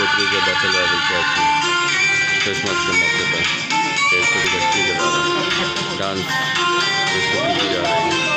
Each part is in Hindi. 3 का बैटल लेवल क्या क्रिसमस के मौके पर लड़की के द्वारा डांस इसको की जा रही है।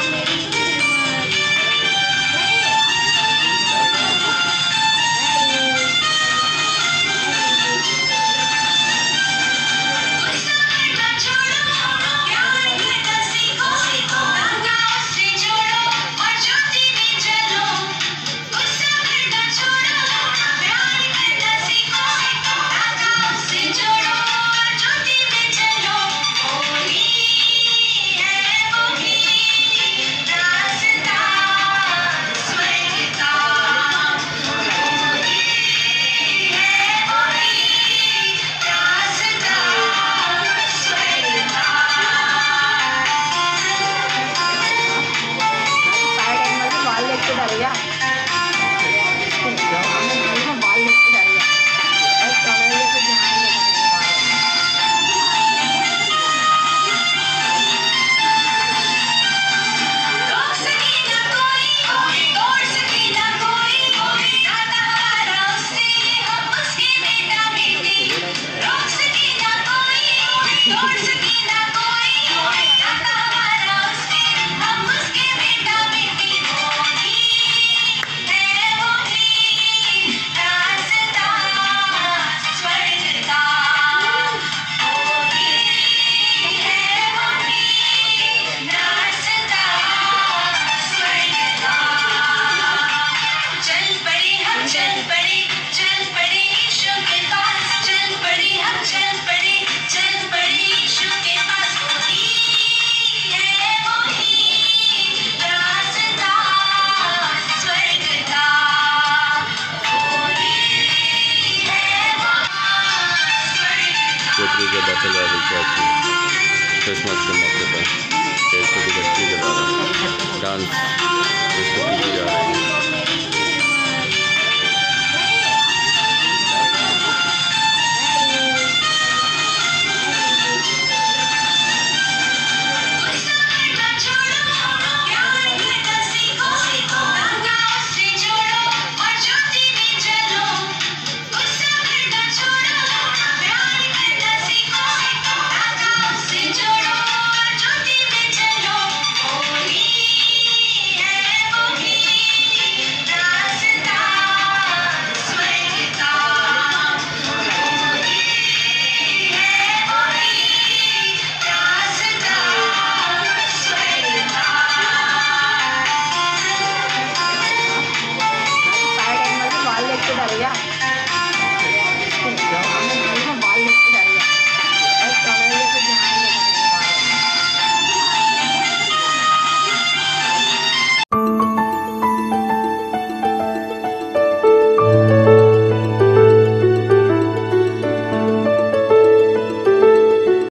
चौधरी के बैटल लेवल क्रिसमस के मौके पर लड़की के द्वारा डांस इसको की जा रही है।